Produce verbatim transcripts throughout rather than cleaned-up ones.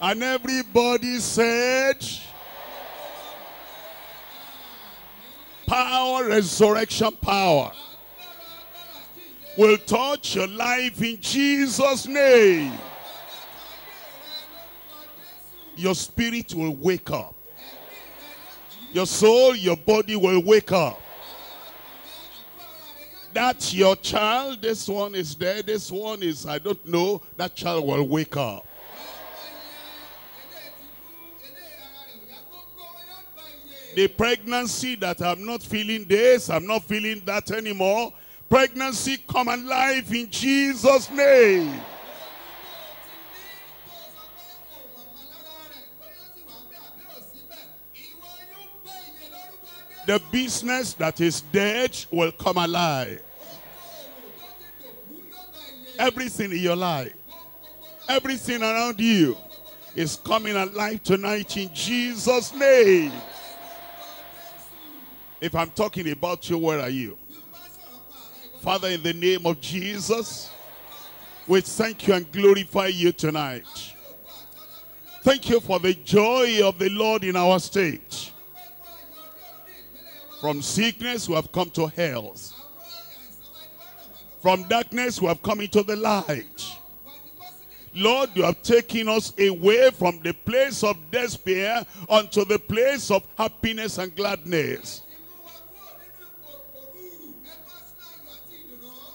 And everybody said, power, resurrection power, will touch your life in Jesus' name. Your spirit will wake up. Your soul, your body will wake up. That's your child. This one is dead. This one is, I don't know. That child will wake up. The pregnancy that I'm not feeling this, I'm not feeling that anymore. Pregnancy, come alive in Jesus' name. The business that is dead will come alive. Everything in your life, everything around you is coming alive tonight in Jesus' name. If I'm talking about you, where are you? Father, in the name of Jesus, we thank you and glorify you tonight. Thank you for the joy of the Lord in our state. From sickness, we have come to health. From darkness, we have come into the light. Lord, you have taken us away from the place of despair unto the place of happiness and gladness.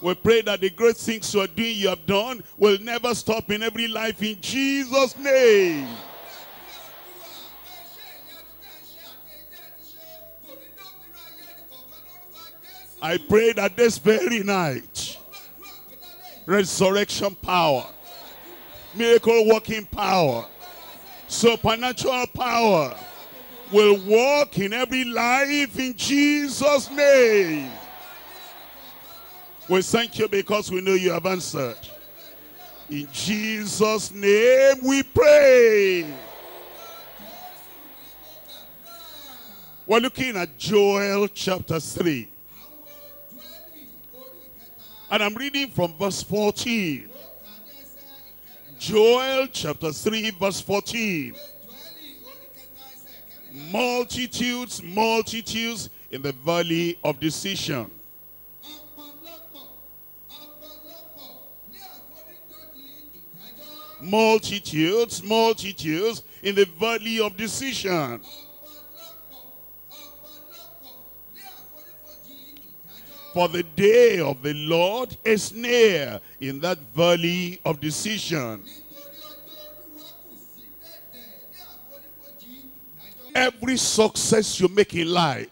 We pray that the great things you are doing, you have done, will never stop in every life in Jesus' name. I pray that this very night, resurrection power, miracle working power, supernatural power will walk in every life in Jesus' name. We thank you because we know you have answered. In Jesus' name we pray. We're looking at Joel chapter three. And I'm reading from verse fourteen. Joel chapter three verse fourteen. Multitudes, multitudes in the valley of decision. Multitudes, multitudes in the valley of decision. For the day of the Lord is near in that valley of decision. Every success you make in life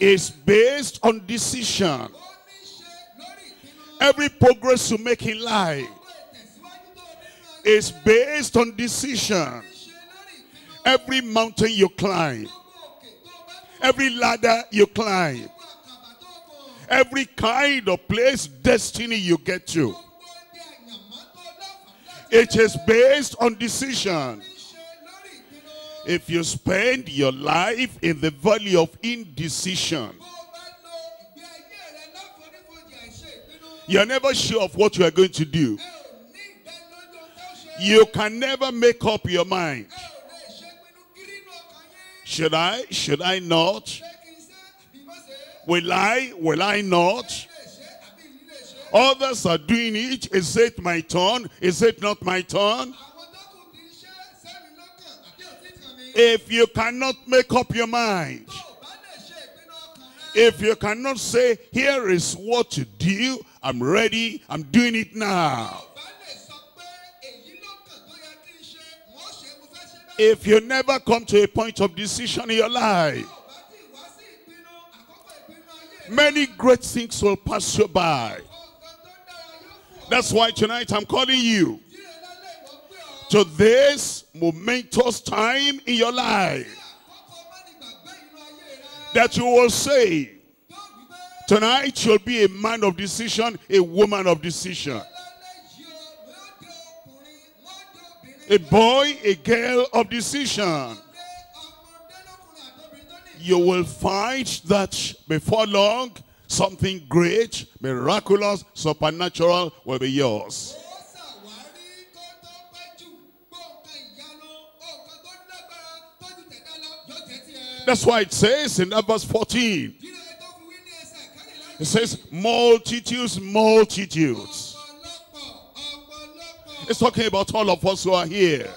is based on decision. Every progress you make in life is based on decision. Every mountain you climb, every ladder you climb, every kind of place, destiny you get to, it is based on decision. If you spend your life in the valley of indecision, you're never sure of what you are going to do. You can never make up your mind. Should I? Should I not? Will I? Will I not? Others are doing it. Is it my turn? Is it not my turn? If you cannot make up your mind, if you cannot say, here is what to do, I'm ready, I'm doing it now. If you never come to a point of decision in your life, many great things will pass you by. That's why tonight I'm calling you to this momentous time in your life, that you will say, tonight you'll be a man of decision, a woman of decision. A boy, a girl of decision. You will find that before long, something great, miraculous, supernatural will be yours. That's why it says in that verse fourteen, it says multitudes, multitudes. It's talking about all of us who are here.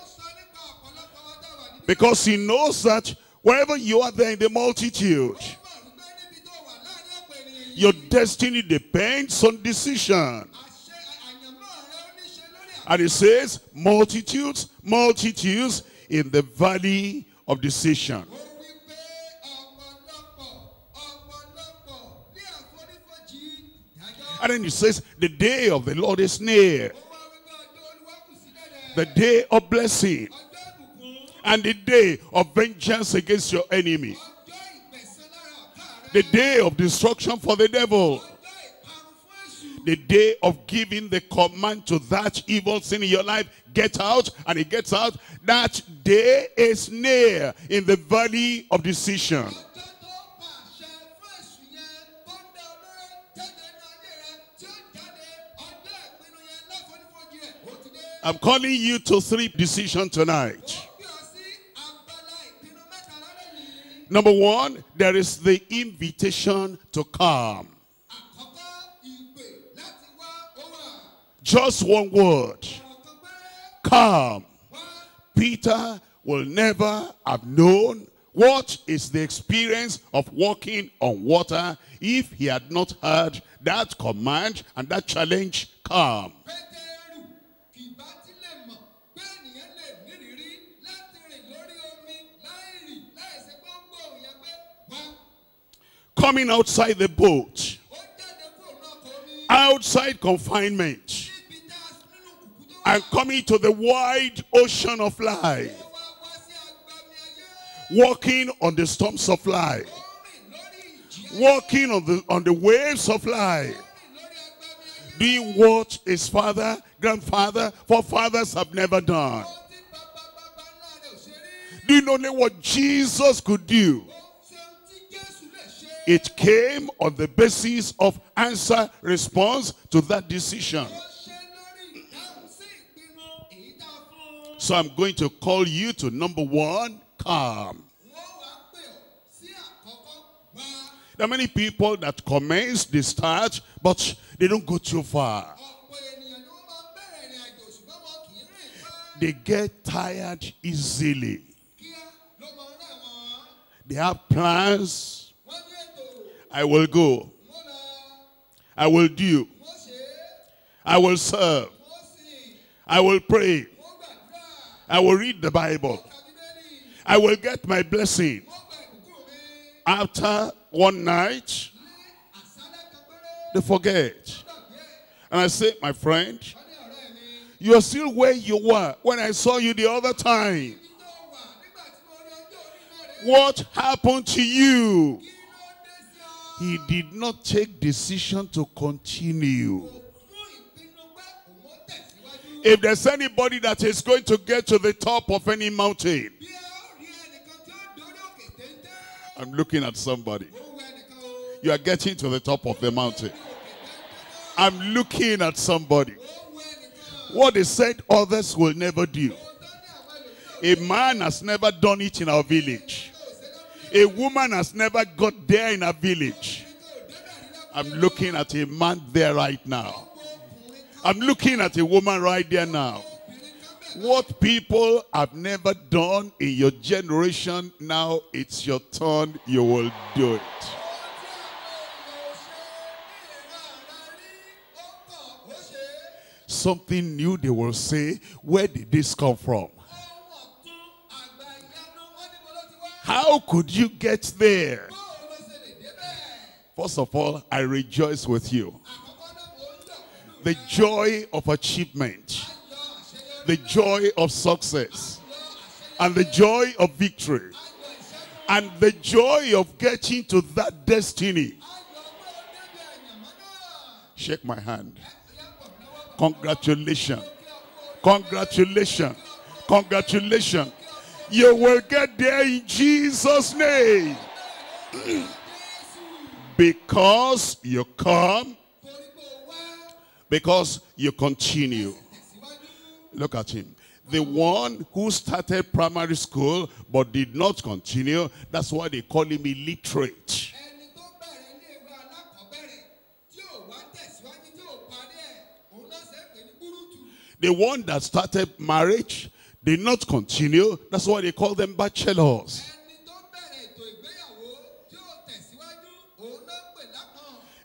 Because he knows that wherever you are there in the multitude, your destiny depends on decision. And it says multitudes, multitudes in the valley of decision. And then it says the day of the Lord is near. The day of blessing. And the day of vengeance against your enemy. The day of destruction for the devil. The day of giving the command to that evil sin in your life, get out, and it gets out. That day is near in the valley of decision. I'm calling you to three decisions tonight. Number one, there is the invitation to come. Just one word. Come. Peter will never have known what is the experience of walking on water if he had not heard that command and that challenge. Come. Coming outside the boat. Outside confinement. And coming to the wide ocean of life. Walking on the storms of life. Walking on the, on the waves of life. Doing what his father, grandfather, forefathers have never done. Doing only what Jesus could do. It came on the basis of answer, response to that decision. So I'm going to call you to number one, calm. There are many people that commence, they start, but they don't go too far. They get tired easily. They have plans. I will go. I will do. I will serve. I will pray. I will read the Bible. I will get my blessing. After one night, they forget. And I say, my friend, you are still where you were when I saw you the other time. What happened to you? He did not take decision to continue. If there's anybody that is going to get to the top of any mountain, I'm looking at somebody. You are getting to the top of the mountain. I'm looking at somebody. What they said others will never do. A man has never done it in our village. A woman has never got there in our village. I'm looking at a man there right now. I'm looking at a woman right there now. What people have never done in your generation, now it's your turn, you will do it. Something new they will say, where did this come from? How could you get there? First of all, I rejoice with you. The joy of achievement, the joy of success, and the joy of victory, and the joy of getting to that destiny. Shake my hand. Congratulations. Congratulations. Congratulations. You will get there in Jesus' name. Because you come. Because you continue. Look at him. The one who started primary school but did not continue, that's why they call him illiterate. The one that started marriage did not continue, that's why they call them bachelors.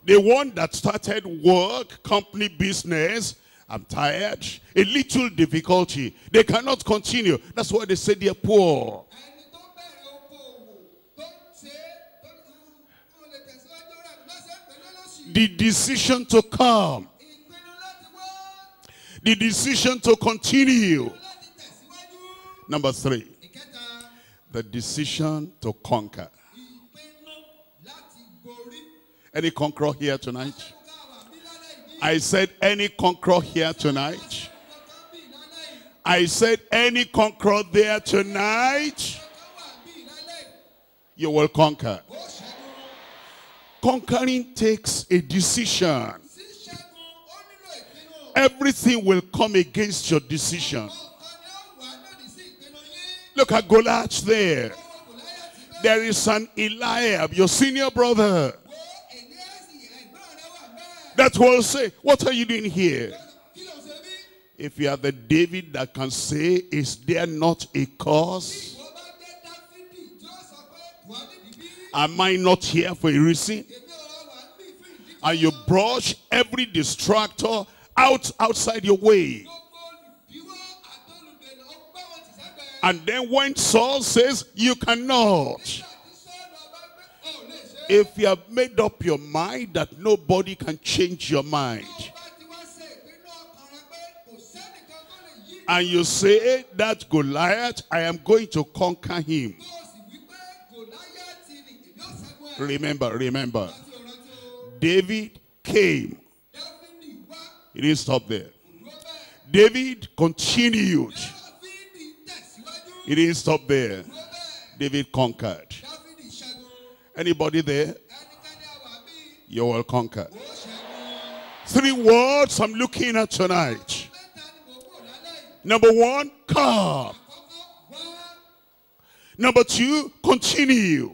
The one that started work, company, business, I'm tired, a little difficulty, they cannot continue, that's why they say they are poor. The decision to come, the decision to continue. Number three, the decision to conquer. Any conqueror here tonight? I said any conqueror here tonight? I said any conqueror there tonight? You will conquer. Conquering takes a decision. Everything will come against your decision. Look at Goliath there. There is an Eliab, your senior brother, that will say, what are you doing here? If you are the David that can say, is there not a cause? Am I not here for a reason? And you brush every distractor out outside your way. And then when Saul says, you cannot. If you have made up your mind that nobody can change your mind, and you say that Goliath, I am going to conquer him. Remember, remember, David came. He didn't stop there. David continued. He didn't stop there. David conquered. Anybody there? You will conquer. Three words I'm looking at tonight. Number one, come. Number two, continue.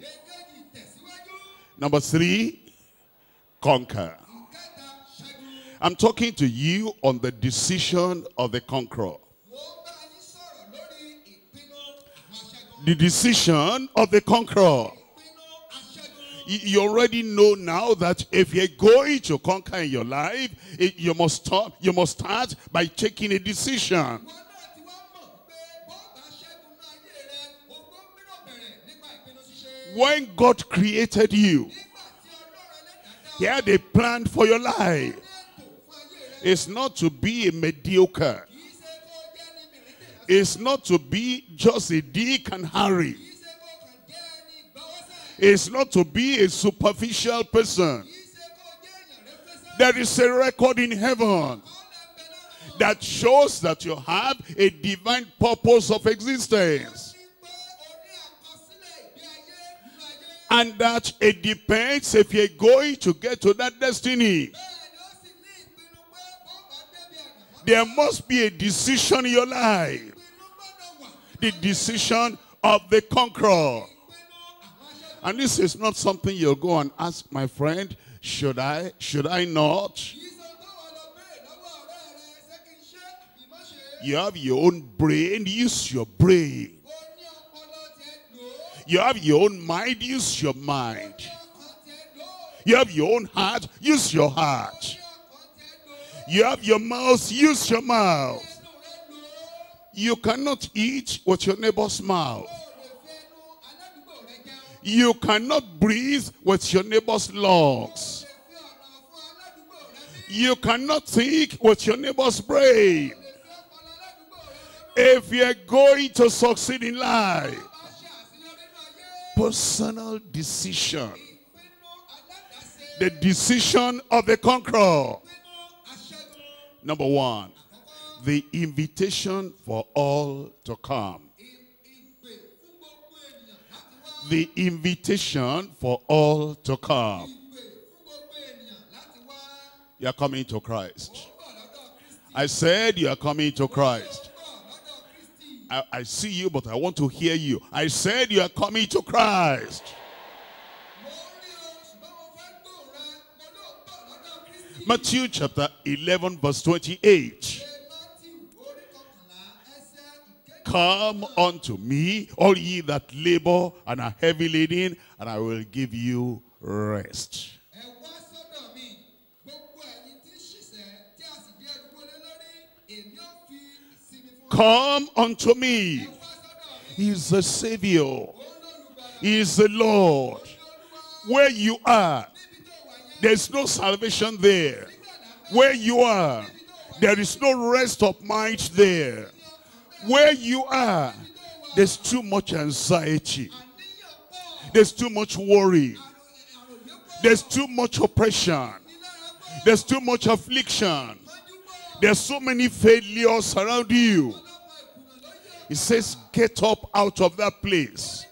Number three, conquer. I'm talking to you on the decision of the conqueror. The decision of the conqueror. You already know now that if you're going to conquer in your life, it, you must stop, you must start by taking a decision. When God created you, He had a plan for your life. It's not to be a mediocre. It's not to be just a Dick and Harry. It's not to be a superficial person. There is a record in heaven that shows that you have a divine purpose of existence. And that it depends if you're going to get to that destiny. There must be a decision in your life. The decision of the conqueror. And this is not something you'll go and ask my friend, should I, should I not? You have your own brain, use your brain. You have your own mind, use your mind. You have your own heart, use your heart. You have your mouth, use your mouth. You cannot eat with your neighbor's mouth. You cannot breathe with your neighbor's lungs. You cannot think with your neighbor's brain. If you're going to succeed in life, personal decision. The decision of the conqueror. Number one, the invitation for all to come. The invitation for all to come. You are coming to Christ. I said you are coming to Christ. I, I see you, but I want to hear you. I said you are coming to Christ. Matthew chapter eleven verse twenty-eight. Come unto me, all ye that labor and are heavy laden, and I will give you rest. Come unto me. He's the Savior. He's the Lord. Where you are, there's no salvation there. Where you are, there is no rest of mind there. Where you are, there's too much anxiety. There's too much worry. There's too much oppression. There's too much affliction. There's so many failures around you. It says, get up out of that place.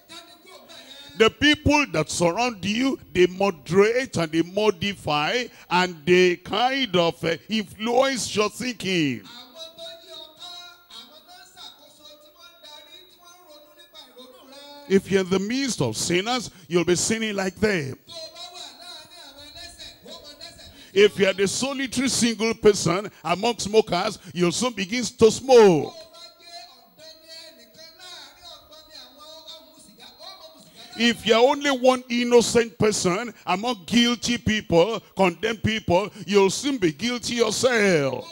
The people that surround you, they moderate and they modify and they kind of influence your thinking. If you're in the midst of sinners, you'll be sinning like them. If you're the solitary single person among smokers, you'll soon begin to smoke. If you're only one innocent person among guilty people, condemned people, you'll soon be guilty yourself.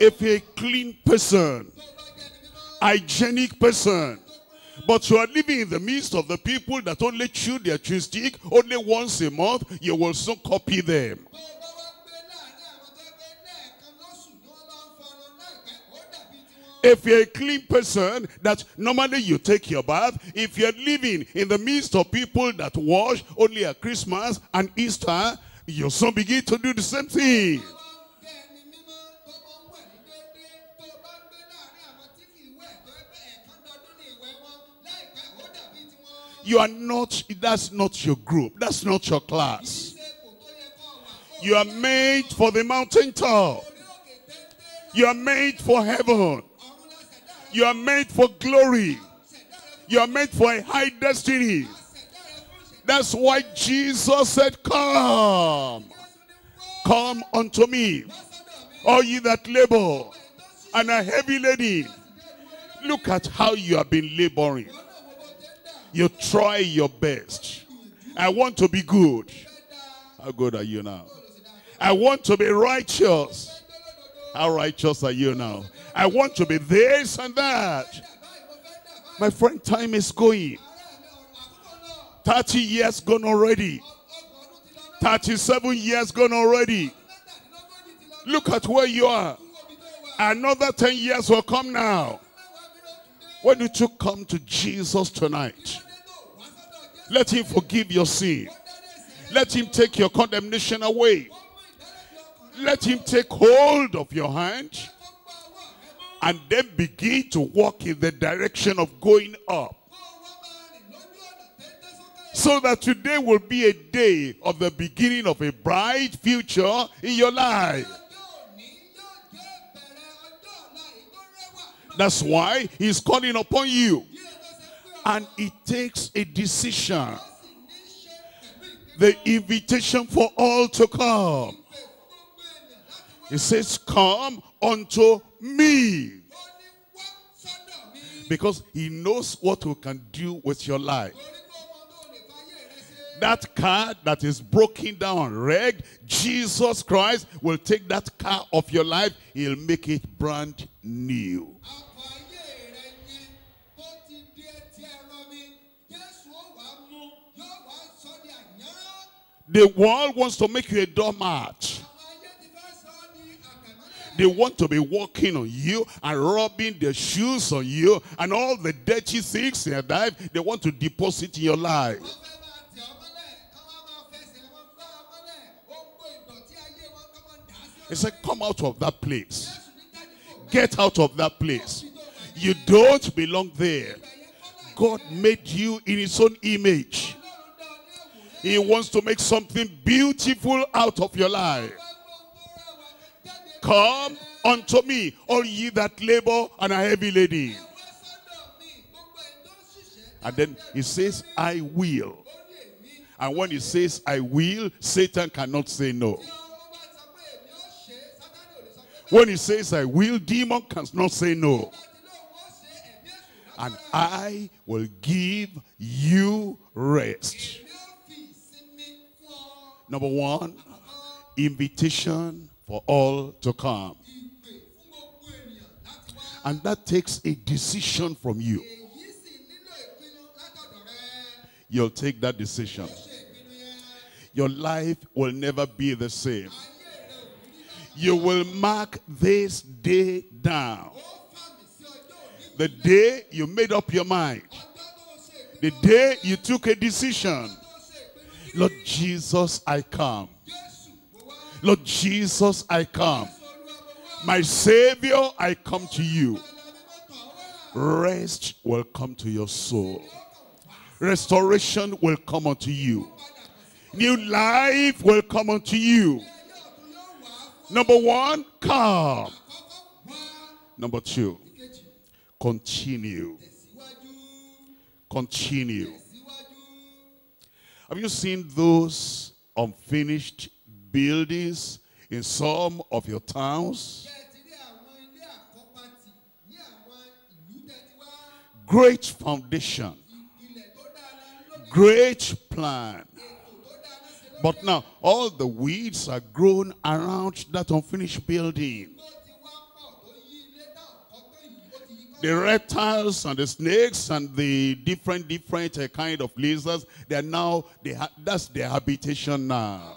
If you're a clean person, hygienic person, but you are living in the midst of the people that only chew their chew stick only once a month, you will soon copy them. If you're a clean person that normally you take your bath, if you're living in the midst of people that wash only at Christmas and Easter, you'll soon begin to do the same thing. You are not, that's not your group, that's not your class. You are made for the mountaintop. You are made for heaven. You are made for glory. You are made for a high destiny. That's why Jesus said, come. Come unto me, all ye that labor and are heavy laden. Look at how you have been laboring. You try your best. I want to be good. How good are you now? I want to be righteous. How righteous are you now? I want to be this and that. My friend, time is going. thirty years gone already. thirty-seven years gone already. Look at where you are. Another ten years will come now. Why don't you come to Jesus tonight? Let him forgive your sin. Let him take your condemnation away. Let him take hold of your hand. And then begin to walk in the direction of going up. So that today will be a day of the beginning of a bright future in your life. That's why he's calling upon you. And it takes a decision. The invitation for all to come. It says, come unto me. Because he knows what we can do with your life. That car that is broken down, wrecked, Jesus Christ will take that car of your life. He'll make it brand new. The world wants to make you a doormat. They want to be walking on you and rubbing their shoes on you and all the dirty things in your life they want to deposit in your life. He said, come out of that place. Get out of that place. You don't belong there. God made you in his own image. He wants to make something beautiful out of your life. Come unto me, all ye that labor and are heavy laden. And then he says, I will. And when he says, I will, Satan cannot say no. When he says, I will, demon cannot say no. And I will give you rest. Number one, invitation for all to come. And that takes a decision from you. You'll take that decision. Your life will never be the same. You will mark this day down. The day you made up your mind. The day you took a decision. Lord Jesus, I come. Lord Jesus, I come. My Savior, I come to you. Rest will come to your soul. Restoration will come unto you. New life will come unto you. Number one, come. Number two, continue. Continue. Have you seen those unfinished buildings in some of your towns? Great foundation. Great plan. But now all the weeds are grown around that unfinished building. The reptiles and the snakes and the different, different uh, kind of lizards, they are now, they ha that's their habitation now.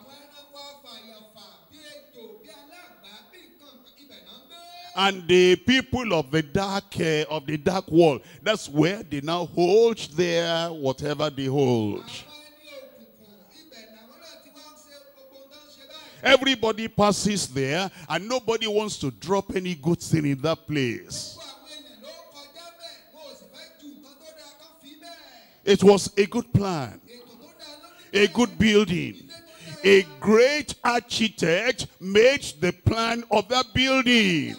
And the people of the dark, uh, of the dark world, that's where they now hold their whatever they hold. Everybody passes there and nobody wants to drop any good thing in that place. It was a good plan, a good building. A great architect made the plan of that building.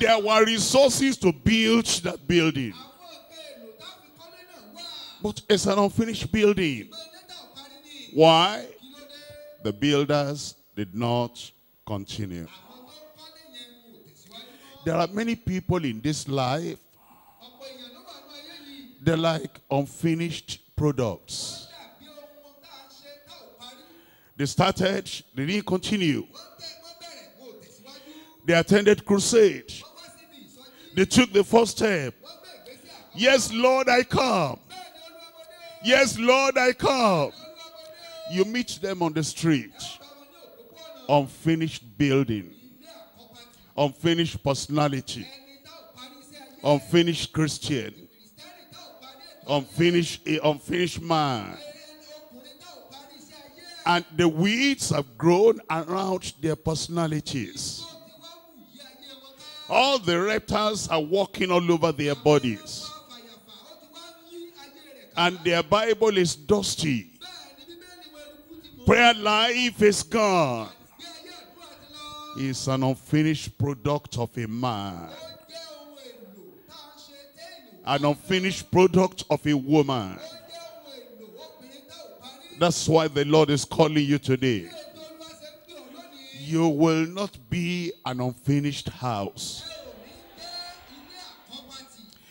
There were resources to build that building. But it's an unfinished building. Why? The builders did not continue. There are many people in this life. They're like unfinished products. They started, they didn't continue. They attended crusade. They took the first step. Yes, Lord, I come. Yes, Lord, I come. You meet them on the street. Unfinished building. Unfinished personality. Unfinished Christian. Unfinished, a unfinished man. And the weeds have grown around their personalities. All the reptiles are walking all over their bodies. And their Bible is dusty. Prayer life is gone. It's an unfinished product of a man. An unfinished product of a woman. That's why the Lord is calling you today. You will not be an unfinished house.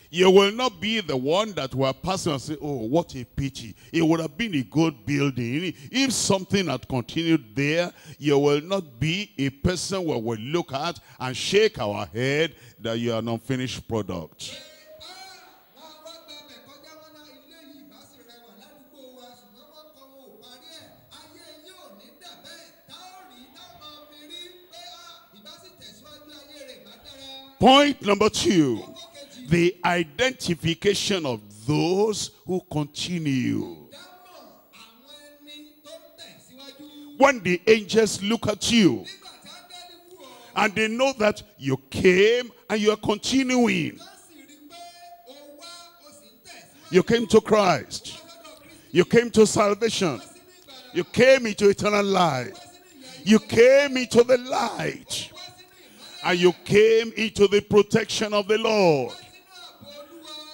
You will not be the one that will pass and say, oh, what a pity. It would have been a good building. If something had continued there, you will not be a person where we look at and shake our head that you are an unfinished product. Point number two, the identification of those who continue. When the angels look at you and they know that you came and you are continuing. You came to Christ. You came to salvation. You came into eternal life. You came into the light, and you came into the protection of the Lord,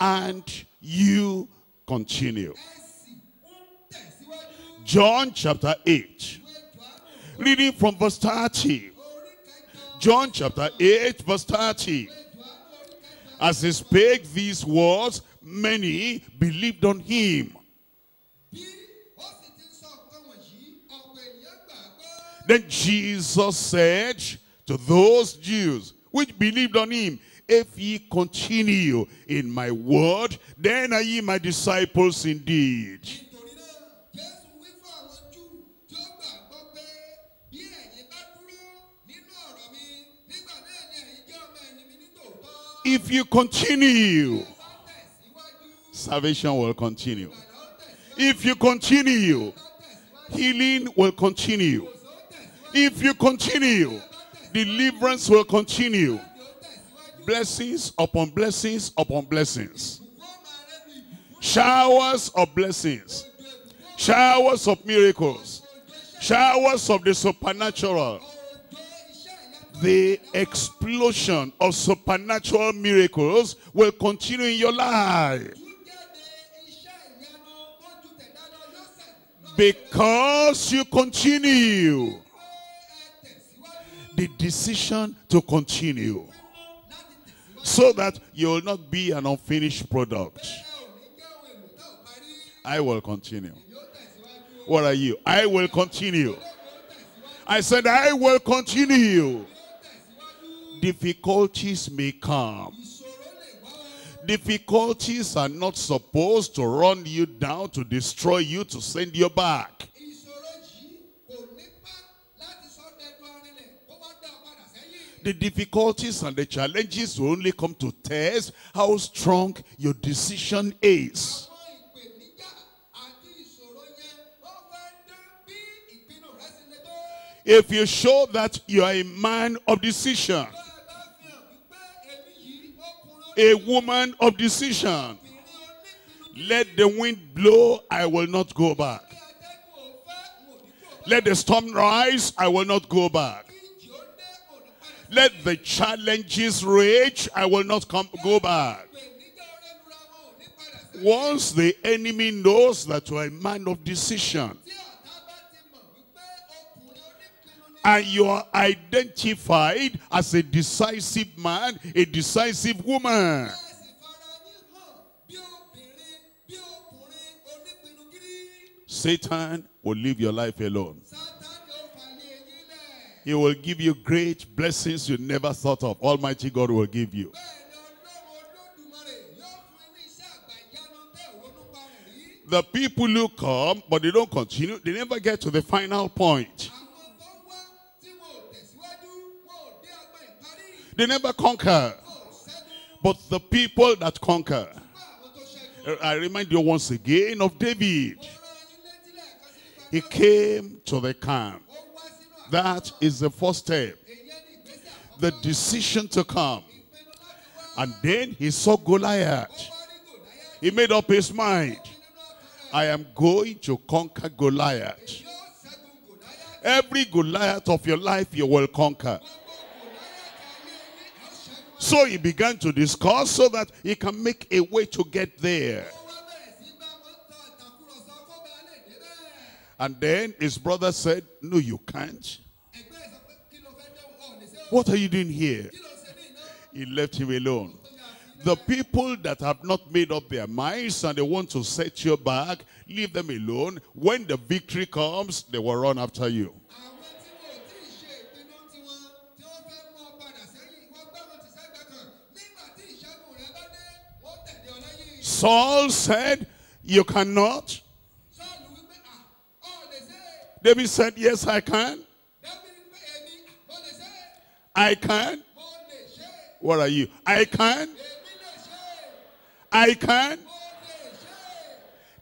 and you continue. John chapter eight, reading from verse thirty. John chapter eight, verse thirty. As he spake these words, many believed on him. Then Jesus said to those Jews which believed on him, if ye continue in my word, then are ye my disciples indeed. If you continue, salvation will continue. If you continue, healing will continue. If you continue, deliverance will continue. Blessings upon blessings upon blessings. Showers of blessings. Showers of miracles. Showers of the supernatural. The explosion of supernatural miracles will continue in your life. Because you continue. The decision to continue. So that you will not be an unfinished product. I will continue. What are you? I will continue. I said I will continue. Difficulties may come. Difficulties are not supposed to run you down, to destroy you, to send you back. The difficulties and the challenges will only come to test how strong your decision is. If you show that you are a man of decision, a woman of decision, let the wind blow, I will not go back. Let the storm rise, I will not go back. Let the challenges rage, I will not come, go back. Once the enemy knows that you are a man of decision, and you are identified as a decisive man, a decisive woman, Satan will leave your life alone. He will give you great blessings you never thought of. Almighty God will give you. The people who come, but they don't continue, they never get to the final point. They never conquer. But the people that conquer. I remind you once again of David. He came to the camp. That is the first step. The decision to come. And then he saw Goliath. He made up his mind. I am going to conquer Goliath. Every Goliath of your life you will conquer. So he began to discuss so that he can make a way to get there. And then his brother said, no, you can't. What are you doing here? He left him alone. The people that have not made up their minds and they want to set you back, leave them alone. When the victory comes, they will run after you. Saul said, you cannot. David said, yes, I can. I can. What are you? I can. I can.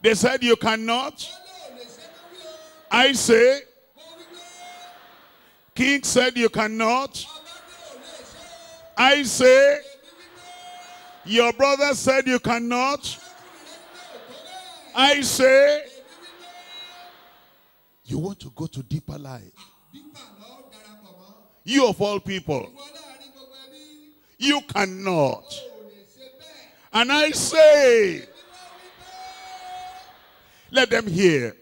They said, you cannot. I say. King said, you cannot. I say. Your brother said, you cannot. I say. You want to go to deeper life. You of all people, you cannot. And I say, let them hear.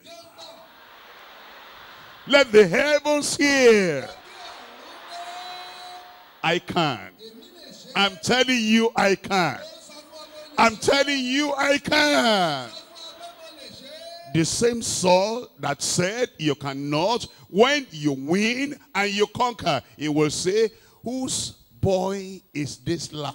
Let the heavens hear. I can. I'm telling you, I can. I'm telling you, I can. The same soul that said you cannot, when you win and you conquer, it will say, whose boy is this lad?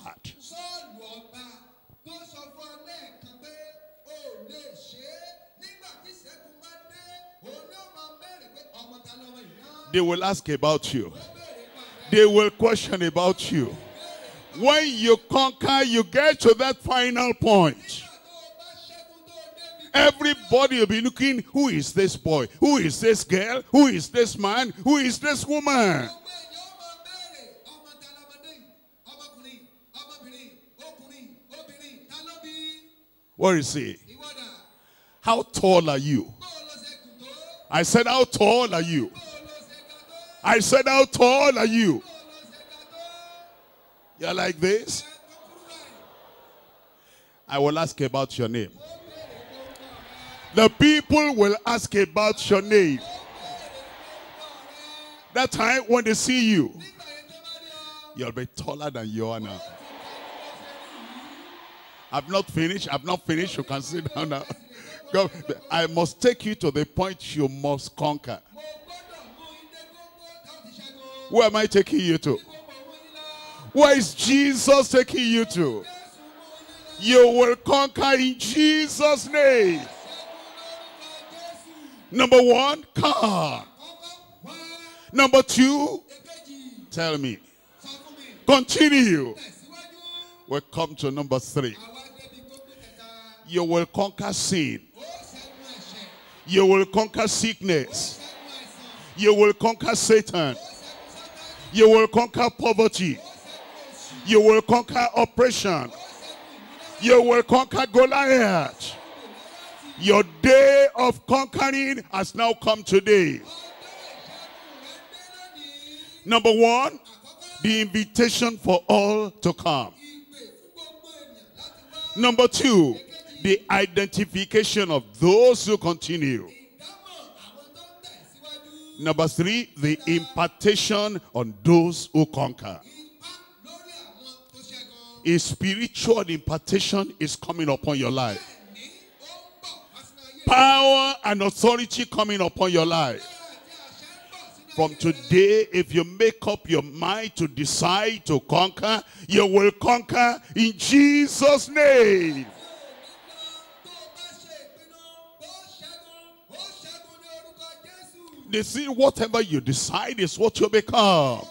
They will ask about you. They will question about you. When you conquer, you get to that final point. Everybody will be looking, who is this boy? Who is this girl? Who is this man? Who is this woman? Where is he? How tall are you? I said, how tall are you? I said, how tall are you? You're like this? I will ask about your name. The people will ask about your name. That time when they see you, you'll be taller than you are now. I've not finished. I've not finished. You can sit down now. God, I must take you to the point you must conquer. Where am I taking you to? Where is Jesus taking you to? You will conquer in Jesus' name. Number one, come. Number two, tell me. Continue. We'll come to number three. You will conquer sin. You will conquer sickness. You will conquer Satan. You will conquer poverty. You will conquer oppression. You will conquer Goliath. Your day of conquering has now come today. Number one, the invitation for all to come. Number two, the identification of those who continue. Number three, the impartation on those who conquer. A spiritual impartation is coming upon your life. Power and authority coming upon your life. From today, if you make up your mind to decide to conquer, you will conquer in Jesus' name. They see whatever you decide is what you become.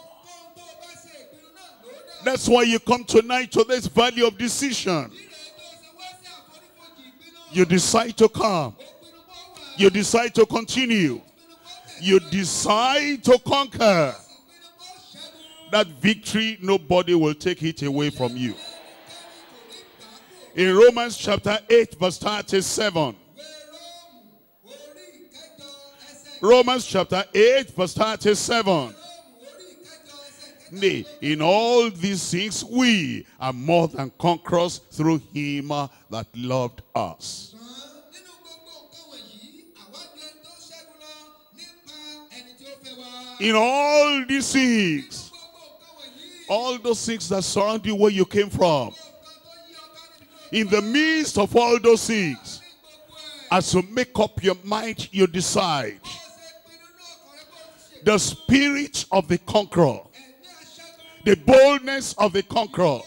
That's why you come tonight to this valley of decision. You decide to come. You decide to continue. You decide to conquer. That victory, nobody will take it away from you. In Romans chapter eight, verse thirty-seven. Romans chapter eight, verse thirty-seven. Nay, in all these things we are more than conquerors through him that loved us. In all these things, all those things that surround you where you came from, in the midst of all those things, as you make up your mind, you decide. The spirit of the conqueror, the boldness of the conqueror,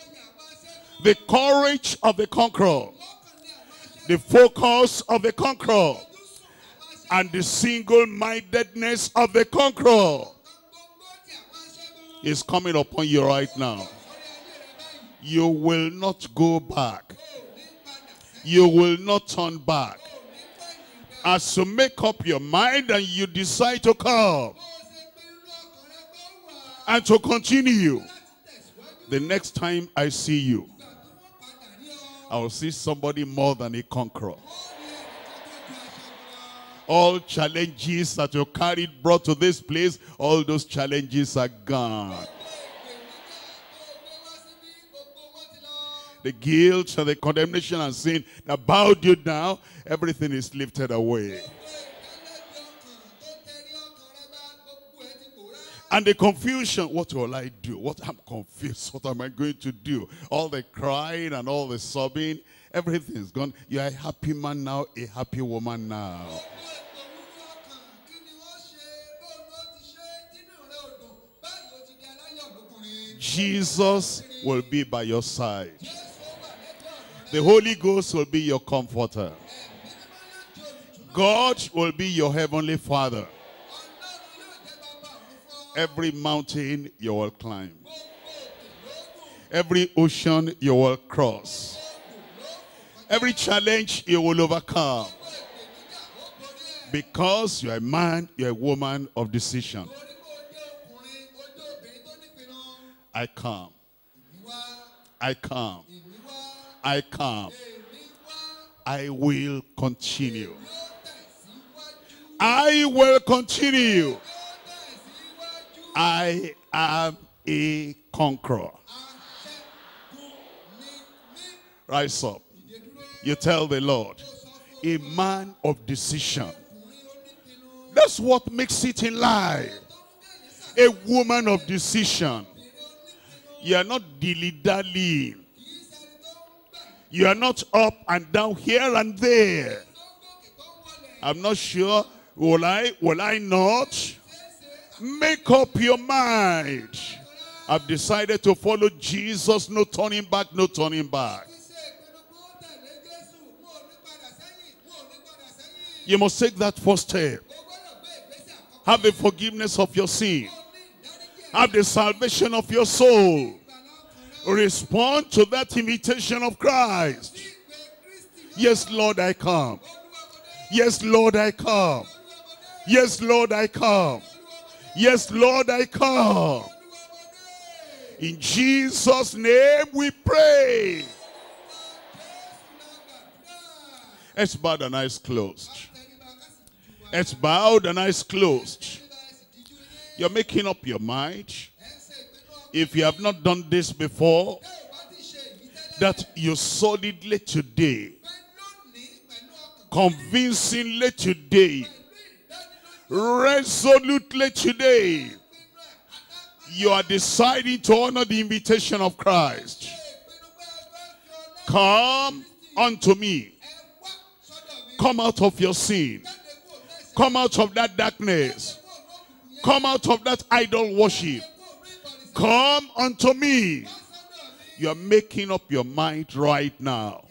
the courage of the conqueror, the focus of the conqueror, and the single-mindedness of the conqueror is coming upon you right now. You will not go back. You will not turn back. As you make up your mind and you decide to come, and to continue, the next time I see you, I will see somebody more than a conqueror. All challenges that you carried brought to this place, all those challenges are gone. The guilt and the condemnation and sin that bowed you down, everything is lifted away. And the confusion, what will I do? What I'm confused, what am I going to do? All the crying and all the sobbing, everything is gone. You are a happy man now, a happy woman now. Jesus will be by your side. The Holy Ghost will be your comforter. God will be your heavenly Father. Every mountain you will climb. Every ocean you will cross. Every challenge you will overcome. Because you are a man, you are a woman of decision. I come. I come. I come. I will continue. I will continue. I am a conqueror. Rise up. You tell the Lord, a man of decision. That's what makes it in life. A woman of decision. You are not dilly-dally. You are not up and down, here and there. I'm not sure. Will I? Will I not? Make up your mind. I've decided to follow Jesus. No turning back, no turning back. You must take that first step. Have the forgiveness of your sin. Have the salvation of your soul. Respond to that invitation of Christ. Yes, Lord, I come. Yes, Lord, I come. Yes, Lord, I come. Yes, Lord, I come. In Jesus' name we pray. Heads bowed and eyes closed. Heads bowed and eyes closed. You're making up your mind. If you have not done this before, that you solidly today, convincingly today, resolutely today, you are deciding to honor the invitation of Christ. Come unto me. Come out of your sin. Come out of that darkness. Come out of that idol worship. Come unto me. You are making up your mind right now.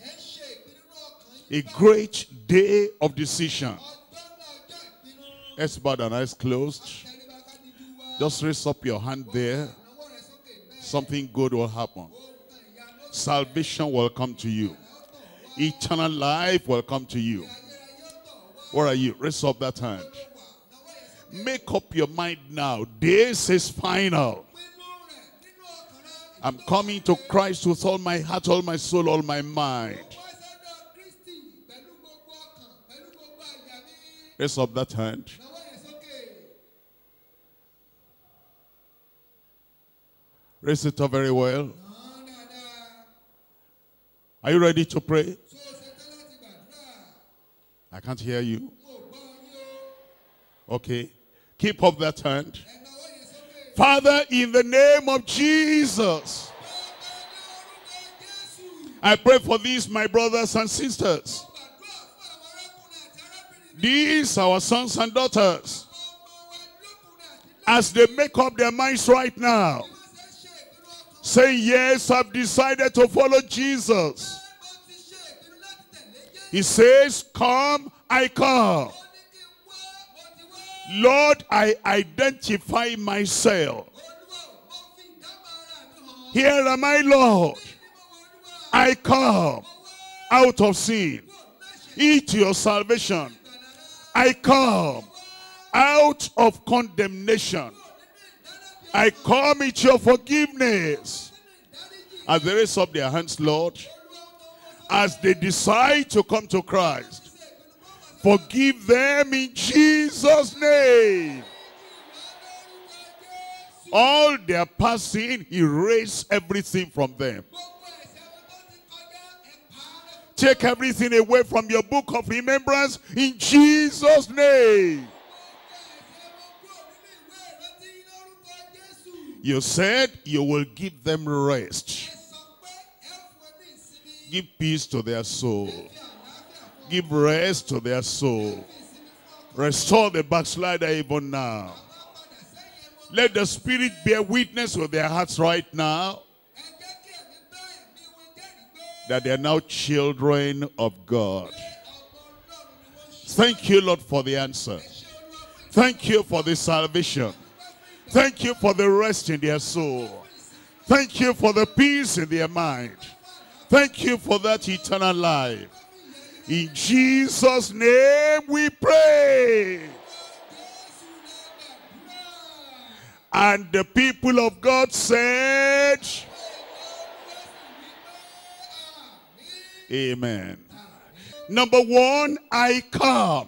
A great day of decision. Heads bowed and eyes closed. Just raise up your hand there. Something good will happen. Salvation will come to you. Eternal life will come to you. Where are you? Raise up that hand. Make up your mind now. This is final. I'm coming to Christ with all my heart, all my soul, all my mind. Raise up that hand. Raise it up very well. Are you ready to pray? I can't hear you. Okay. Keep up that hand. Father, in the name of Jesus, I pray for these, my brothers and sisters. These, our sons and daughters, as they make up their minds right now, say, yes, I've decided to follow Jesus. He says, come, I come. Lord, I identify myself. Here am I, Lord. I come out of sin into your salvation. I come out of condemnation. I come into your forgiveness. As they raise up their hands, Lord, as they decide to come to Christ, Forgive them in Jesus' name. All their past sin, erase everything from them. Take everything away from your book of remembrance in Jesus' name. You said you will give them rest. Give peace to their soul. Give rest to their soul. Restore the backslider even now. Let the Spirit bear witness with their hearts right now that they are now children of God. Thank you, Lord, for the answer. Thank you for the salvation. Thank you for the rest in their soul. Thank you for the peace in their mind. Thank you for that eternal life. In Jesus' name we pray. And the people of God said, amen. Number one, I come.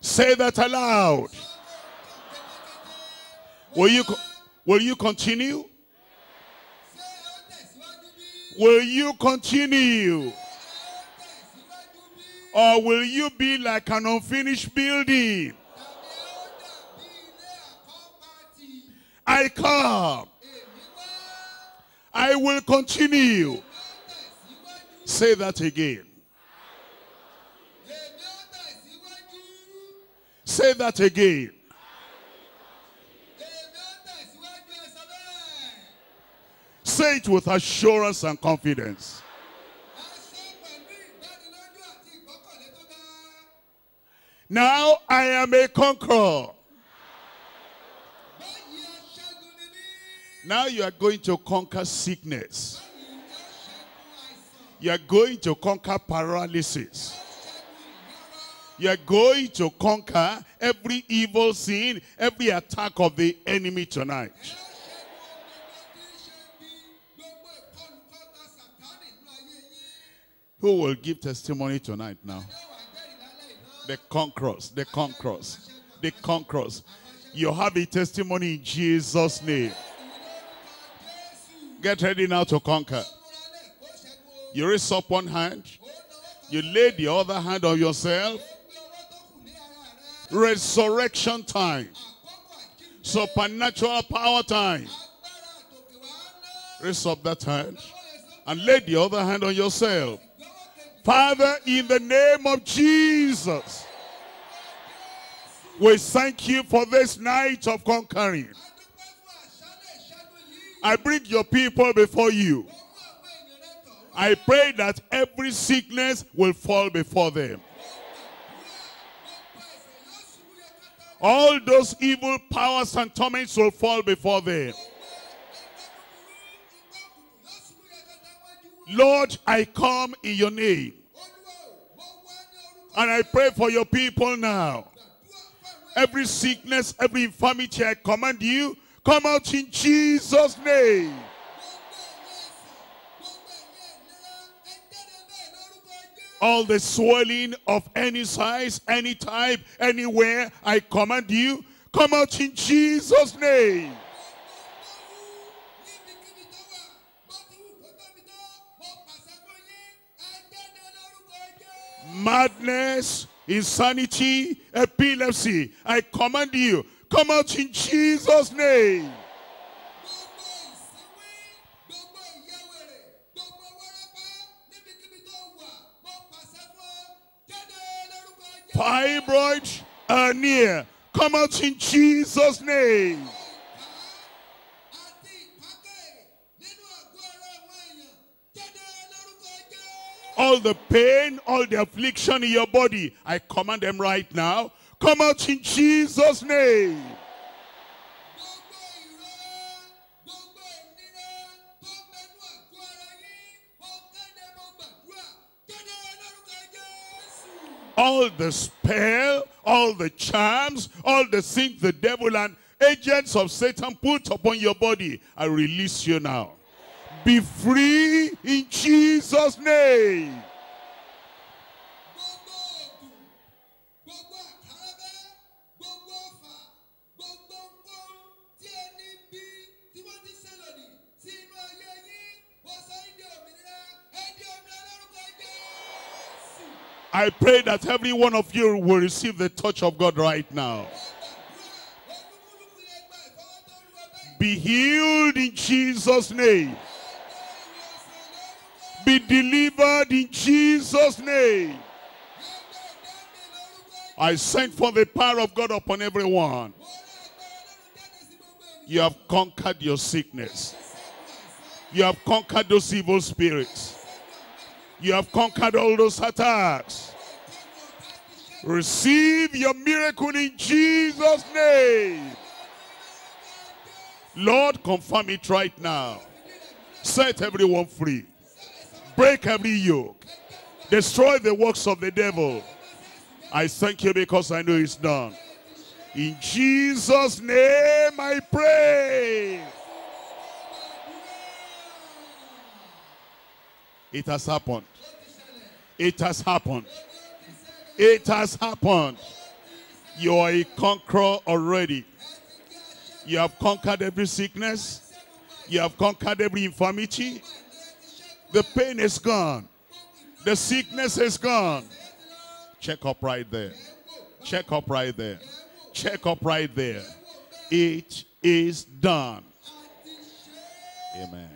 Say that aloud. Will you, will you continue? Will you continue? Or will you be like an unfinished building? I come. I will continue. Say that again. Say that again. Say it with assurance and confidence. Now I am a conqueror. Now you are going to conquer sickness. You are going to conquer paralysis. You are going to conquer every evil sin, every attack of the enemy tonight. Who will give testimony tonight now? The conquerors, the conquerors, the conquerors. You have a testimony in Jesus' name. Get ready now to conquer. You raise up one hand. You lay the other hand on yourself. Resurrection time. Supernatural power time. Raise up that hand. And lay the other hand on yourself. Father, in the name of Jesus, we thank you for this night of conquering. I bring your people before you. I pray that every sickness will fall before them. All those evil powers and torments will fall before them. Lord, I come in your name. And I pray for your people now. Every sickness, every infirmity, I command you, come out in Jesus' name. All the swelling of any size, any type, anywhere, I command you, come out in Jesus' name. Madness, insanity, epilepsy, I command you, come out in Jesus' name. Fibroid, hernia, come out in Jesus' name. All the pain, all the affliction in your body, I command them right now. Come out in Jesus' name. All the spell, all the charms, all the things the devil and agents of Satan put upon your body, I release you now. Be free in Jesus' name. I pray that every one of you will receive the touch of God right now. Be healed in Jesus' name. Be delivered in Jesus' name. I sent for the power of God upon everyone. You have conquered your sickness. You have conquered those evil spirits. You have conquered all those attacks. Receive your miracle in Jesus' name. Lord, confirm it right now. Set everyone free. Break every yoke. Destroy the works of the devil. I thank you because I know it's done. In Jesus' name I pray. It has happened. It has happened. It has happened. You are a conqueror already. You have conquered every sickness. You have conquered every infirmity. The pain is gone. The sickness is gone. Check up right there. Check up right there. Check up right there. It is done. Amen.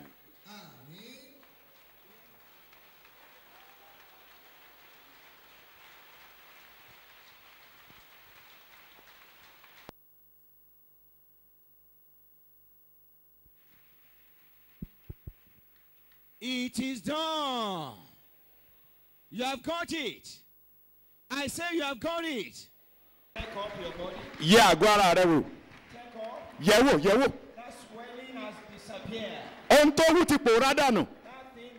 It is done. You have got it. I say you have got it. Check up your body. Yeah, go out of the room. Check up. Yeah, wo, yeah, wo. That swelling has disappeared. That thing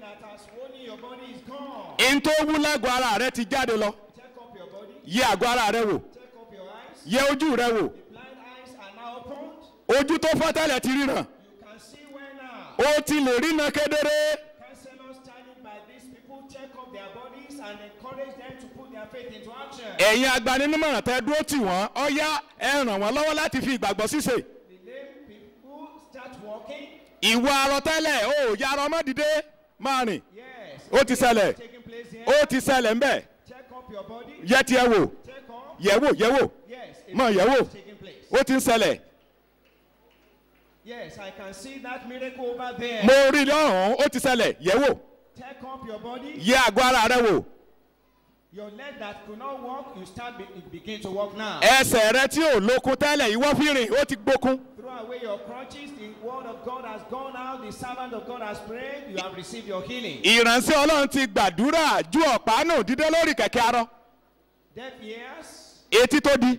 that has swollen your body is gone. Check up your body. Yeah, go out of the room. Check up your eyes. Yeah, wo, the blind eyes are now opened. Ojú tó fata lẹ ti ríran. You can see where now. Ó ti lè ríran kedere. And encourage them to put their faith into action. The lame people start walking. Yes. It's taking place here. Check up your body. Check up. Yes. It's taking place. Yes, I can see that miracle over there. Take up your body. Yeah, go out. Your leg that could not walk, you start be, begin to walk now. Throw away your crutches. The word of God has gone out. The servant of God has prayed. You have received your healing. Deaf ears.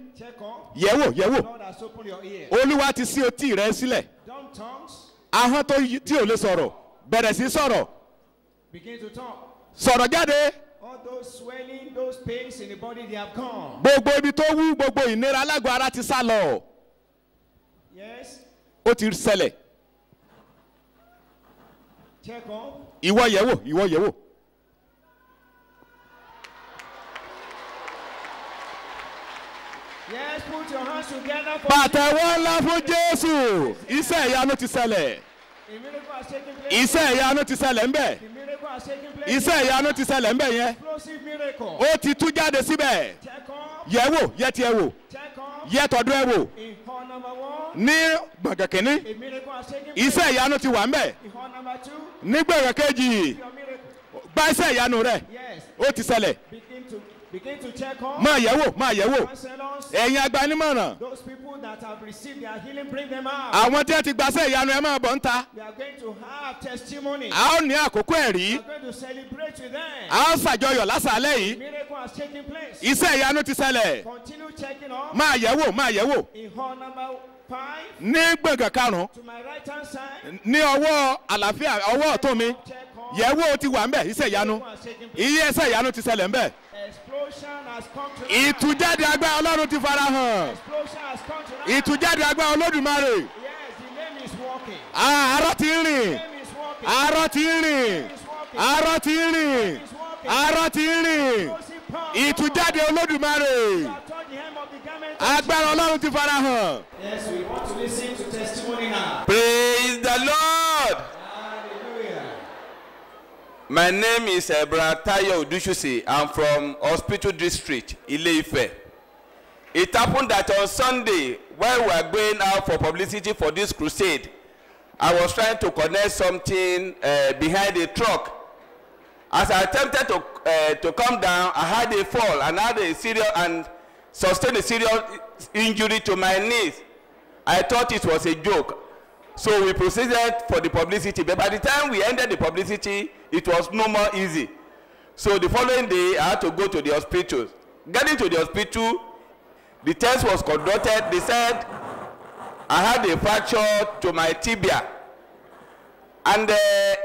Check up. The Lord has opened your ears. Dumb tongues. Begin to talk. All those swelling, those pains in the body, they have gone. Yes. Check up. Yes, put your hands together for Jesus. Yes. The miracle has taken place. The miracle has taken place. Explosive miracle. Check up. Check up. In hall number one. A miracle has taken place. In hall number two. Your miracle. Yes. Begin to Begin to check on those people that have received their healing, bring them out. I want you to We are going to have testimony. We are going to celebrate with them. The miracle has taken place. Continue checking on. In hall number five. To my right hand side. Check on. Explosion has come to life. Explosion has come to life. Yes, the name is walking. The name is walking. The name is walking. The Yes, we want to listen to testimony now. Praise the Lord. My name is Brother Tayo Oduchusi. I'm from Hospital District, Ile-Ife. It happened that on Sunday, while we were going out for publicity for this crusade, I was trying to connect something uh, behind a truck. As I attempted to, uh, to come down, I had a fall and had a serious and sustained a serious injury to my knees. I thought it was a joke. So we proceeded for the publicity, but by the time we ended the publicity, it was no more easy. So the following day, I had to go to the hospital. Getting to the hospital, the test was conducted. They said I had a fracture to my tibia. And uh,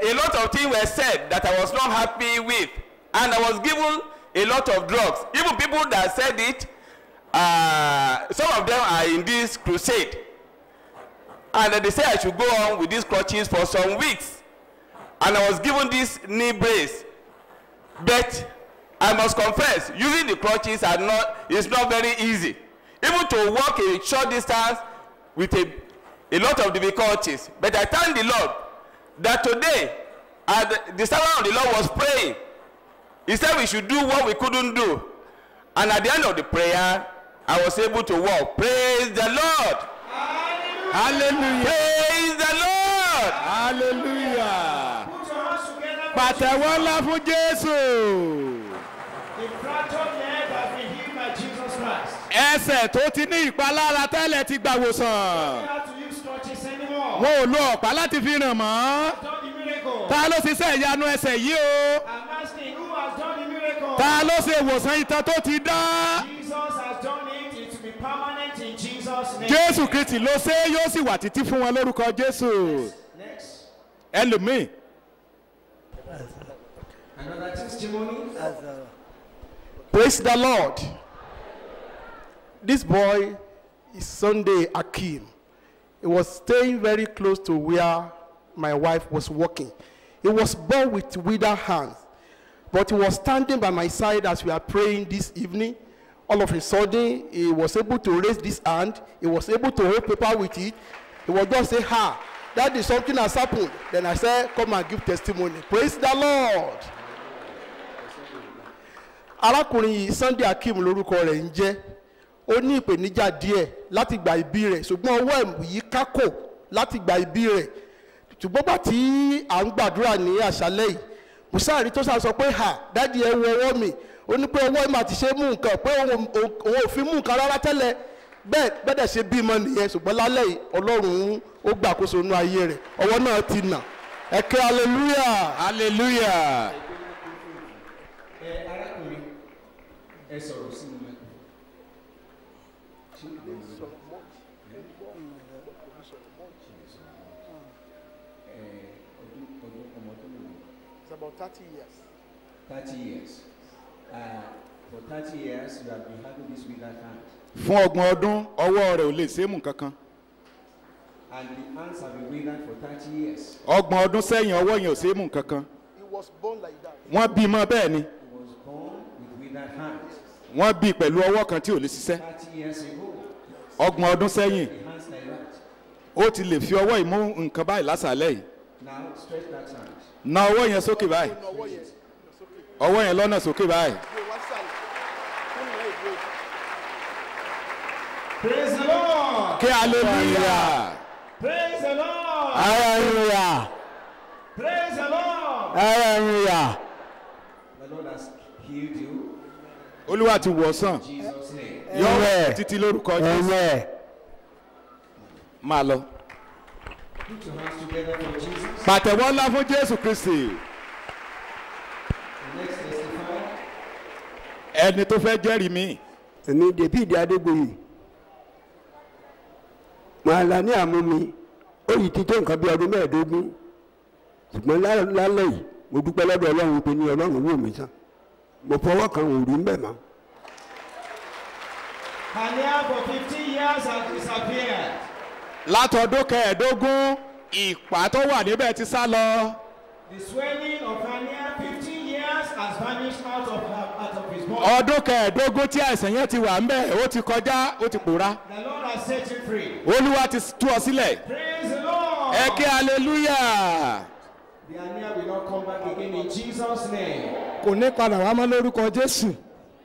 a lot of things were said that I was not happy with. And I was given a lot of drugs. Even people that said it, uh, some of them are in this crusade. And uh, they said I should go on with these crutches for some weeks. And I was given this knee brace. But I must confess, using the crutches are not, is not very easy. Even to walk a short distance with a, a lot of difficulties. But I thank the Lord that today, at the servant of the Lord was praying. He said we should do what we couldn't do. And at the end of the prayer, I was able to walk. Praise the Lord. Hallelujah. Praise the Lord. Hallelujah. Patawola for Jesus. The fractured leg has been healed by Jesus Christ. Ẹsẹ̀ tó ti ní ìpalára tẹ́lẹ̀ ti gba ìwòsàn. Wọ́n ò lo ọ̀pá láti fi ràn mọ́. Ta ló ṣiṣẹ́ ìyanu ẹsẹ̀ yìí o? Ta ló ṣe ìwòsàn itan tó ti dá? Jésù Kristi ló ṣe é, yóò sì wà títí fún wọn lórúkọ Jésù. Ẹlòmíì. Praise the Lord. This boy is Sunday Akeem. He was staying very close to where my wife was working. He was born with withered hands, but he was standing by my side as we are praying this evening. All of a sudden, he was able to raise this hand. He was able to hold paper with it. He was just say, "Ha, that is something has happened." Then I said, "Come and give testimony." Praise the Lord. Arákùnrin Sunday Akeem lórúkọ rẹ̀ ń jẹ́. Ó ní ìpèníjà díẹ̀ láti gba ìbí rẹ̀ ṣùgbọ́n ọwọ́ ẹ̀mú yìí kákò láti gba ìbí rẹ̀ ṣùgbọ́n bá tí à ń gbàdúrà ní àṣálẹ́ yìí mùsáàrí tó sá sọ pé ha dáàdi ẹ wo ọwọ́ mi ó ní pé ọwọ́ ẹ̀ máa ti ṣe mú nǹkan pé òun ò fi mú nǹkan rárá tẹ́lẹ̀ bẹ́ẹ̀ bẹ́ẹ̀ ṣe bímọ nìyẹn ṣùgbọ́n lálẹ́ yìí Ọlọ́run ó gbàkóso inú ayé rẹ̀ ọwọ́ náà ti nà ẹ kẹ́ hallelujah hallelujah. Ẹ arákùnrin ẹ sọ̀rọ̀ sí mi. thirty years. thirty years. Uh, for thirty years, you have been having this withered hand. Fún ọgbọ̀n ọdún, ọwọ́ rẹ̀ ò lè ṣe é mú kankan. And the hands have been withered for thirty years. Ọgbọ̀n ọdún sẹ́yìn, ọwọ́ yẹn ò ṣe é mú kankan. He was born like that. Wọ́n bí mọ́ bẹ́ẹ̀ ni. He was born with withered hands. Wọ́n bí pẹ̀lú ọwọ́ kan tí ò lè ṣiṣẹ́. thirty years ago. Ọgbọ̀n ọdún sẹ́yìn. Ó ti lè fi ọwọ́ ìmú nǹkan báyìí lásàálẹ̀ yìí. Now stretch that hand. Na ọwọ́ yẹn sókè báyìí. Ọwọ́ yẹn lọ́nà sókè báyìí. Praise the Lord. Kí hallelujah. Praise the Lord. Hallelujah. Praise the Lord. Hallelujah. The Lord has healed you. Olúwa ti wò sàn. Yọ̀wẹ̀ títí lórúkọ Jésù. Máa lọ. Put your hands together for Jesus. Pàtẹ́wọ́ ńlá fún Jésù Kristi. Ẹni tó fẹ́ jẹ́rìí mi. Èmi David Adégbòyè. Màálà ní àmúmi, ó yìí ti tó nǹkan bí ọdún mẹ́ẹ̀ẹ́dógún. Ṣùgbọ́n lálẹ́ yìí, mo dúpẹ́ lọ́dọ̀ Ọlọ́run pé ní Ọlọ́run wò mí sàn. Mo fọwọ́ kan òru ń bẹ̀ mọ́. Kàlíà for fifteen years has disappeared. Látọdún kẹẹ̀ẹ́dógún ìpá tó wà níbẹ̀ ti sá lọ. The swelling of hernia fifteen years has vanished out of out of his body. Ọdún kẹẹ̀ẹ́dógún tí àìsàn yẹn ti wà ń bẹ̀ ó ti kọjá ó ti pòórá. The Lord has set you free. Olúwa ti tú ọ sílẹ̀. Praise the Lord. Ẹ kí hallelujah. The anemia will not come back again in Jesus' name.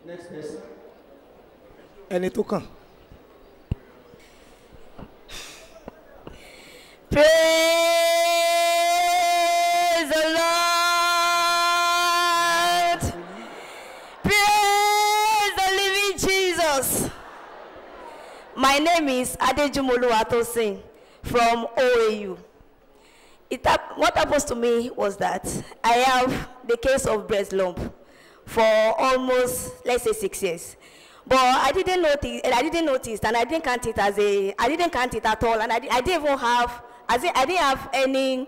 Next person. Praise the Lord. Praise the living Jesus. My name is Adejumola Oluwatosin from O A U. It, what happens to me was that I have the case of breast lump for almost, let's say, six years. But I didn't notice, and I didn't notice, and I didn't count it as a, I didn't count it at all, and I, I didn't even have, as I, I didn't have any,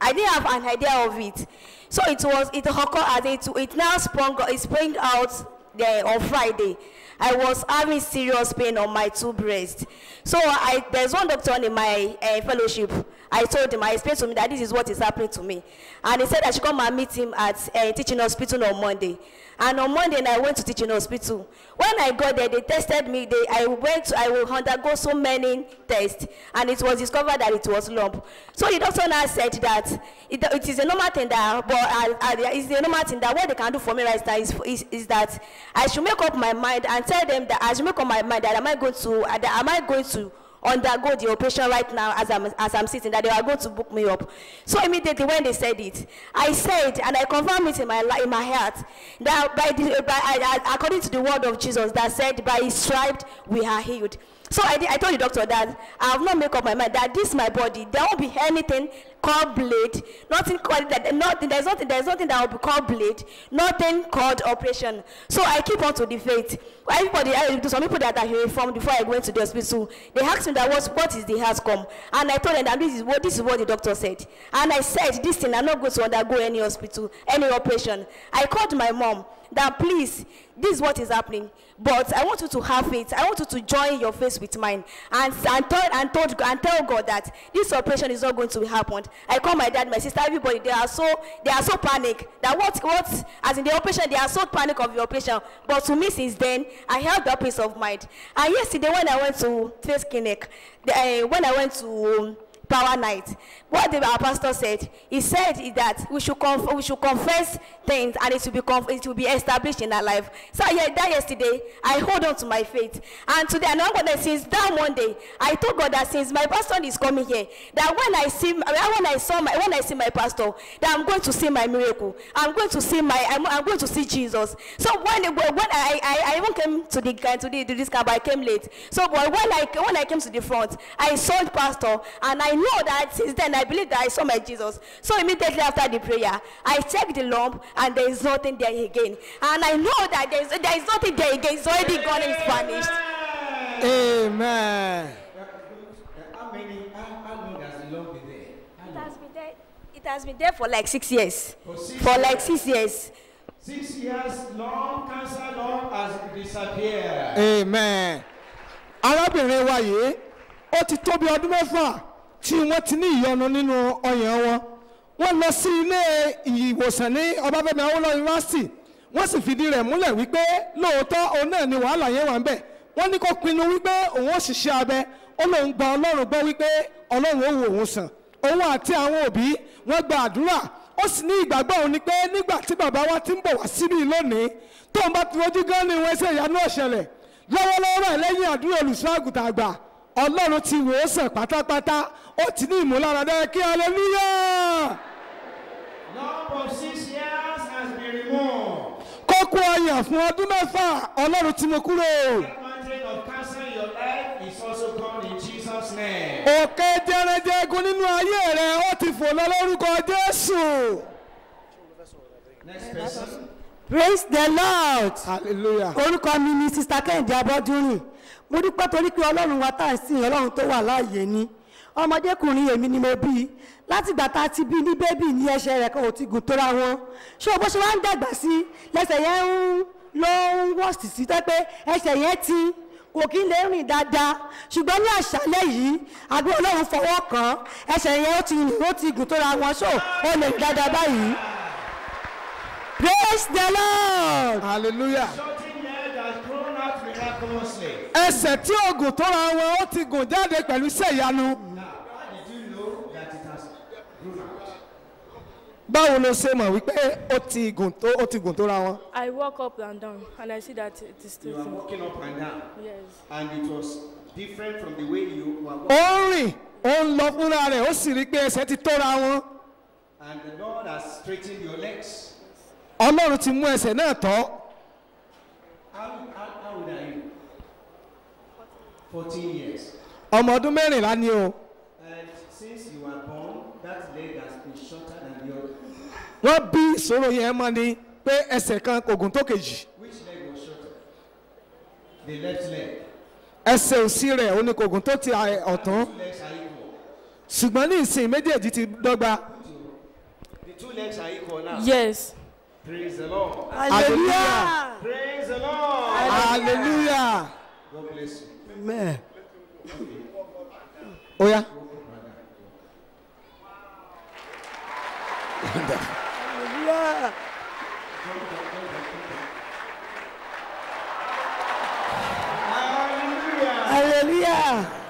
I didn't have an idea of it. So it was, it occurred as it, it now sprung, it sprang out there on Friday. I was having serious pain on my two breasts. So I, there's one doctor in my uh, fellowship. I told him, I explained to him that this is what is happening to me. And he said I should come and meet him at uh, teaching hospital on Monday. And on Monday, I went to teaching hospital. When I got there, they tested me. They, I went to, I will undergo so many tests. And it was discovered that it was lump. So the doctor now said that it, it is a normal thing that, but uh, uh, it's a normal thing that what they can do for me right now is, is, is that I should make up my mind and tell them that I should make up my mind that am I going to, uh, that am I going to undergo the operation right now as I'm, as I'm sitting, that they are going to book me up. So immediately when they said it, I said, and I confirmed it in my, in my heart, that by the, by, according to the word of Jesus that said, by his stripes we are healed. So I, did, I told the doctor that I have not made up my mind that this my body, there won't be anything called blade, nothing called that, nothing, there's nothing, there's nothing that will be called blade, nothing called operation. So I keep on to the faith. Everybody, I, some people that I heard from before I went to the hospital, they asked me that what, what is the outcome, and I told them that this is what this is what the doctor said, and I said this thing I'm not going to undergo any hospital, any operation. I called my mom that please, this is what is happening, but I want you to have faith. I want you to join your faith with mine, and and tell and told and tell God that this operation is not going to happen. I call my dad, my sister, everybody. They are so they are so panic that what what as in the operation, they are so panic of the operation. But to me, since then, I have that peace of mind. And yesterday, when I went to face clinic, the, uh, when I went to Power night, what the, our pastor said, he said that we should conf we should confess things, and it will be conf it will be established in our life. So yeah, that yesterday I hold on to my faith, and today I know that since that Monday I told God that since my pastor is coming here, that when I see when I saw my when I see my pastor, that I'm going to see my miracle. I'm going to see my I'm, I'm going to see Jesus. So when when I I, I even came to the to the to this camp, I came late. So but when I when I came to the front, I saw the pastor, and I. I know that since then I believe that I saw my Jesus. So immediately after the prayer, I checked the lump, and there is nothing there again. And I know that there is, there is nothing there again. It's already gone and vanished. Amen. How many? How long has the lump been there? It has been there. It has been there for like six years. For, six for like six years. Six years long cancer lump has disappeared. Amen. Arábìnrin wa yìí, ó ti tó bí ọdún mẹ́fà. Tí wọ́n ti ní ìyọnu nínú ọyàn wọn wọ́n lọ sí ilé ìwòsàn ní Ọbáfẹ́mi Awólọ́wọ̀ University wọ́n sì fìdí rẹ̀ múlẹ̀ wípé lóòótọ́ òun náà ni wàhálà yẹn wà ń bẹ̀ wọ́n ní kó pinnu wípé òun ó ṣiṣẹ́ abẹ ó lóun gba Ọlọ́run gbọ́ wípé Ọlọ́run ó wò òun sàn òun àti àwọn òbí wọ́n gba àdúrà ó sì ní ìgbàgbọ́ òun ni pé nígbà tí bàbá wa ti ń bọ̀ wá síbí lónìí tóun bá ti fojú gan ni wọ́n ṣe ìyanu ọ̀ṣẹ̀lẹ̀ lọ́wọ́lọ́wọ́ lẹ́yìn àdúrà olùṣọ́ àgùntàn àgbà Ọlọ́run ti wò ó sàn pátápátá ó ti ní ìmúláradá kí hallelujah. Lump of six years has been removed. Kókó ọyàn fún ọdún mẹ́fà Ọlọ́run ti mú kúrò. That mountain of cancer in your life is also gone in Jesus' name. Òkè jẹrẹjẹgun nínú ayé rẹ ó ti fò lọ lórúkọ Jésù. Next person. Praise the Lord. Hallelujah. Orúkọ mi ni Sister Kẹ́hìndé Abọ́dúnrìn. Mo dúpẹ́ torí pé Ọlọ́run wa tá à ń sìn Ọlọ́run tó wà láàyè ni ọmọdékùnrin èmi ni mo bí látìgbà tá a ti bí ní bébì ní ẹsẹ̀ rẹ̀ kan ò ti gùn tóra wọn ṣé o bó ṣe wá ń dàgbà sí lẹ́sẹ̀ yẹn ń lọ ń wọ̀sì sí pé ẹsẹ̀ yẹn ti kò kí lè rìn dáadáa ṣùgbọ́n ní àṣálẹ́ yìí àgbo Ọlọ́run fọwọ́ kàn ẹsẹ̀ yẹn ó ti rìn ó ti gùn tóra wọn ṣó o lè rìn dáadáa báyìí. Praise the Lord. Hallelujah. Ẹsẹ̀ tí oògùn tó ra wọn ó ti gùn jáde pẹ̀lú iṣẹ́ ìyanu. I walk up and down and I see that it is still. You are walking up and down. Yes. And it was different from the way you were walking. Only on And the Lord has straightened your legs. Yes. How, how, how old are you? Fourteen years. And since you were born, that leg has been shorter than the other. What be solo yemani pay a second oguntokeji? Which leg was shorter? The left leg. Ese osire oni koguntoti ai oton. Ṣùgbọ́n ní ìsìn méjèèjì ti dọ́gba. The two legs are equal now. Yes. Praise the Lord. Hallelujah. Praise the Lord. Hallelujah. God bless you. Amen. Oh yeah. Hallelujah. Hallelujah.